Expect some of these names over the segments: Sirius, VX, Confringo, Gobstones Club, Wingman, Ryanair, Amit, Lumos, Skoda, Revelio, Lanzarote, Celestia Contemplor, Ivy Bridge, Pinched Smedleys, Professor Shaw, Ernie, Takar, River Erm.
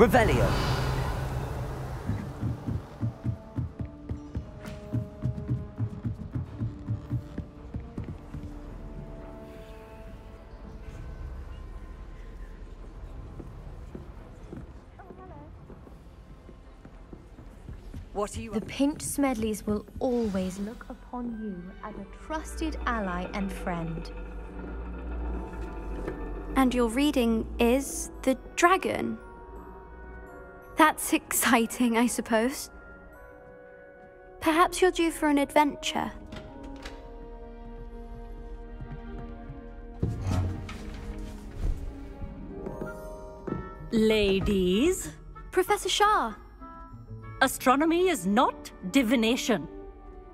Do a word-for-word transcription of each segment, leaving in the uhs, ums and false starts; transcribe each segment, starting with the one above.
Revelio. What are you? The Pinched Smedleys will always look upon you as a trusted ally and friend. And your reading is The Dragon. That's exciting, I suppose. Perhaps you're due for an adventure. Ladies? Professor Shaw. Astronomy is not divination.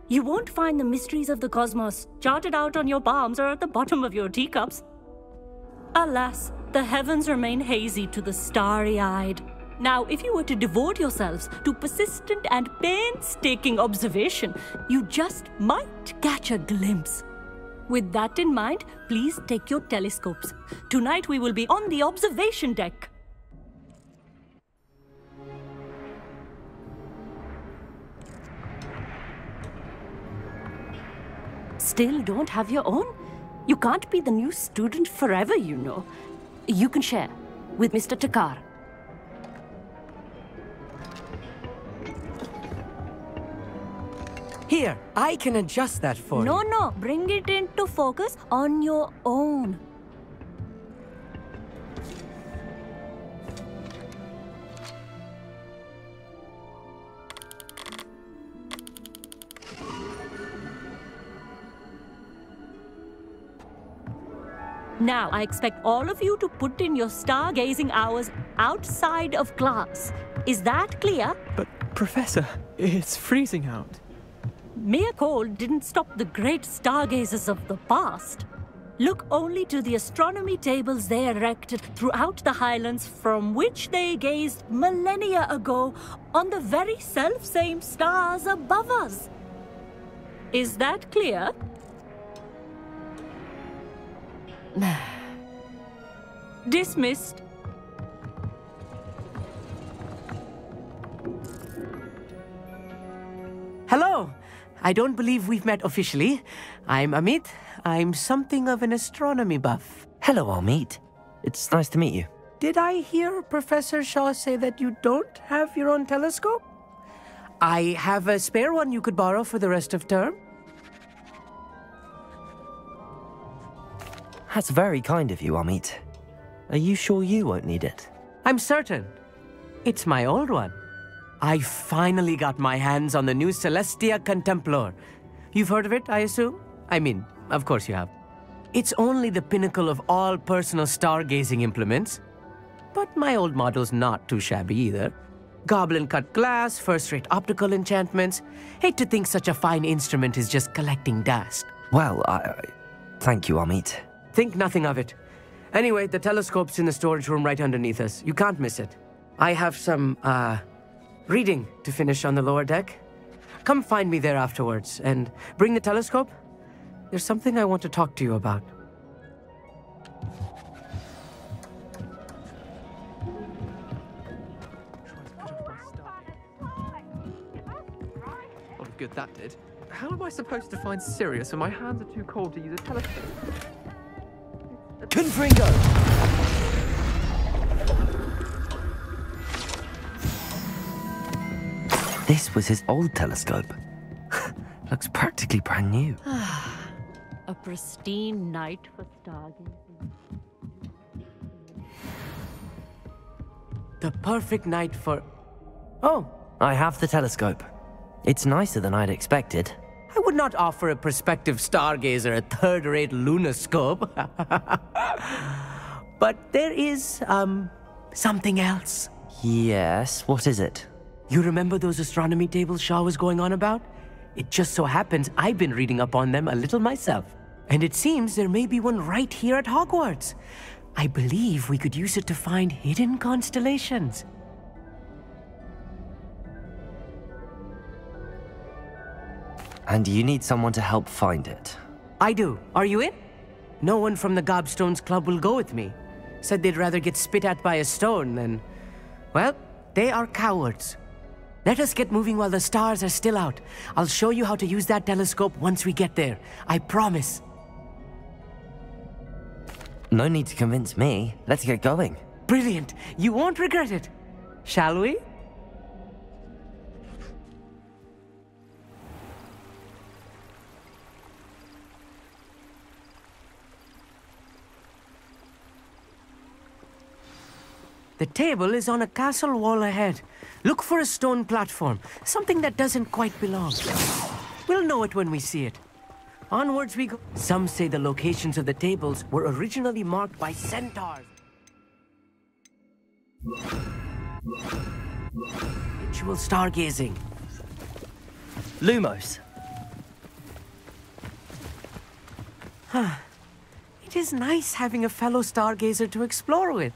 You won't find the mysteries of the cosmos charted out on your palms or at the bottom of your teacups. Alas, the heavens remain hazy to the starry-eyed. Now, if you were to devote yourselves to persistent and painstaking observation, you just might catch a glimpse. With that in mind, please take your telescopes. Tonight we will be on the observation deck. Still don't have your own? You can't be the new student forever, you know. You can share with Mister Takar. Here, I can adjust that for no, you. No, no. Bring it into focus on your own. Now, I expect all of you to put in your stargazing hours outside of class. Is that clear? But, Professor, it's freezing out. Mere cold didn't stop the great stargazers of the past. Look only to the astronomy tables they erected throughout the highlands from which they gazed millennia ago on the very self-same stars above us. Is that clear? Dismissed. Hello. I don't believe we've met officially. I'm Amit. I'm something of an astronomy buff. Hello, Amit. It's nice to meet you. Did I hear Professor Shaw say that you don't have your own telescope? I have a spare one you could borrow for the rest of term. That's very kind of you, Amit. Are you sure you won't need it? I'm certain. It's my old one. I finally got my hands on the new Celestia Contemplor. You've heard of it, I assume? I mean, of course you have. It's only the pinnacle of all personal stargazing implements. But my old model's not too shabby either. Goblin-cut glass, first-rate optical enchantments. Hate to think such a fine instrument is just collecting dust. Well, I... I thank you, Amit. Think nothing of it. Anyway, the telescope's in the storage room right underneath us. You can't miss it. I have some, uh, reading to finish on the lower deck. Come find me there afterwards, and bring the telescope. There's something I want to talk to you about. Well, good that did. How am I supposed to find Sirius when my hands are too cold to use a telescope? Confringo! This was his old telescope. Looks practically brand new. A pristine night for stargazing. The perfect night for... Oh! I have the telescope. It's nicer than I'd expected. I would not offer a prospective stargazer a third-rate lunascope. But there is, um, something else. Yes, what is it? You remember those astronomy tables Shaw was going on about? It just so happens I've been reading up on them a little myself. And it seems there may be one right here at Hogwarts. I believe we could use it to find hidden constellations. And you need someone to help find it. I do. Are you in? No one from the Gobstones Club will go with me. Said they'd rather get spit at by a stone than, Well, they are cowards. Let us get moving while the stars are still out. I'll show you how to use that telescope once we get there. I promise. No need to convince me. Let's get going. Brilliant. You won't regret it. Shall we? The table is on a castle wall ahead. Look for a stone platform, something that doesn't quite belong. We'll know it when we see it. Onwards we go. Some say the locations of the tables were originally marked by centaurs. Ritual stargazing. Lumos. Huh. It is nice having a fellow stargazer to explore with.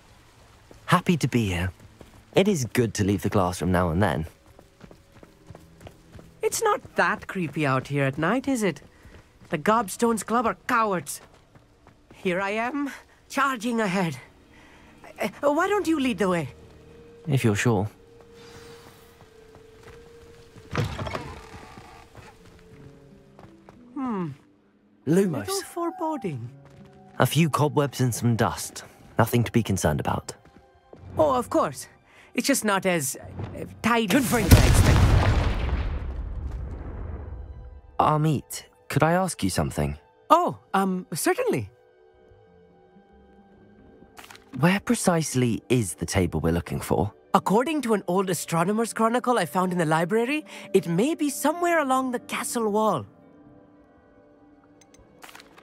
Happy to be here. It is good to leave the classroom now and then. It's not that creepy out here at night, is it? The Gobstones Club are cowards. Here I am, charging ahead. Uh, why don't you lead the way? If you're sure. Hmm. Lumos. A little foreboding. A few cobwebs and some dust. Nothing to be concerned about. Oh, of course. It's just not as uh, tidy. Confringo. Amit, could I ask you something? Oh, um, certainly. Where precisely is the table we're looking for? According to an old astronomer's chronicle I found in the library, it may be somewhere along the castle wall.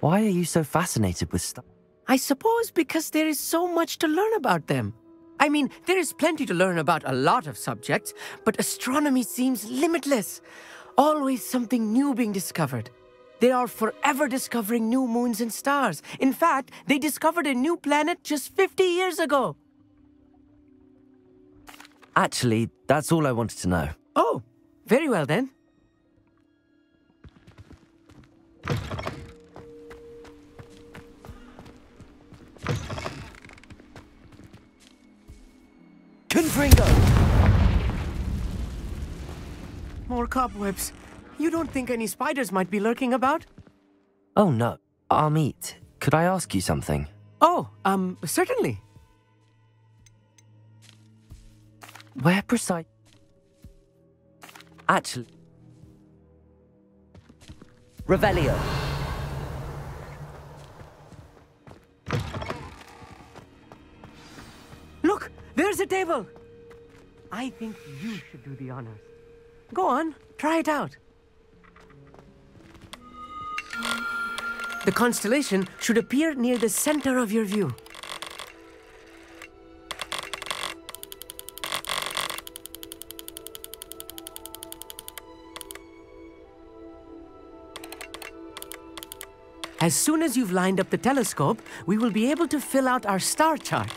Why are you so fascinated with stuff? I suppose because there is so much to learn about them. I mean, there is plenty to learn about a lot of subjects, but astronomy seems limitless. Always something new being discovered. They are forever discovering new moons and stars. In fact, they discovered a new planet just fifty years ago. Actually, that's all I wanted to know. Oh, very well then. Confringo! More cobwebs. You don't think any spiders might be lurking about? Oh no. Amit, could I ask you something? Oh, um, certainly. Where precise... Actually... Revelio. Look! There's a table! I think you should do the honors. Go on, try it out. The constellation should appear near the center of your view. As soon as you've lined up the telescope, we will be able to fill out our star chart.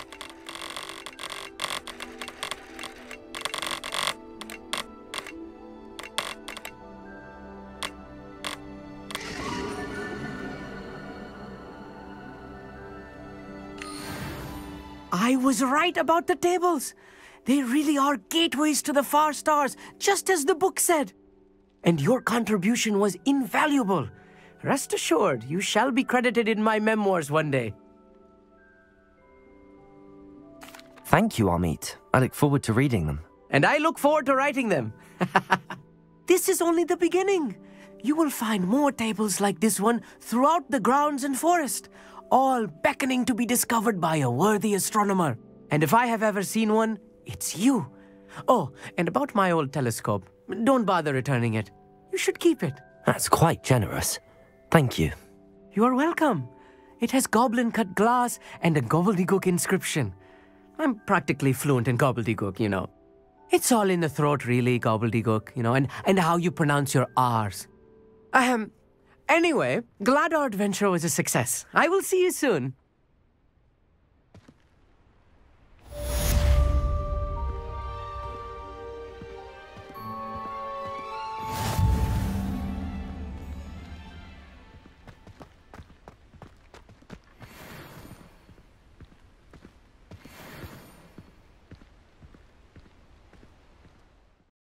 I was right about the tables. They really are gateways to the far stars, just as the book said. And your contribution was invaluable. Rest assured, you shall be credited in my memoirs one day. Thank you, Amit. I look forward to reading them. And I look forward to writing them. This is only the beginning. You will find more tables like this one throughout the grounds and forest. All beckoning to be discovered by a worthy astronomer. And if I have ever seen one, it's you. Oh, and about my old telescope. Don't bother returning it. You should keep it. That's quite generous. Thank you. You are welcome. It has goblin-cut glass and a gobbledygook inscription. I'm practically fluent in gobbledygook, you know. It's all in the throat, really, gobbledygook, you know, and, and how you pronounce your R's. Ahem. Anyway, glad our adventure was a success. I will see you soon.